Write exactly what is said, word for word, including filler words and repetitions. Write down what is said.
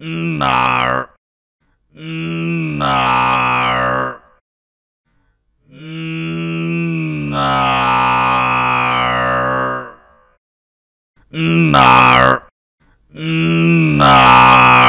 Naur. Naur. Naur. Naur. Naur.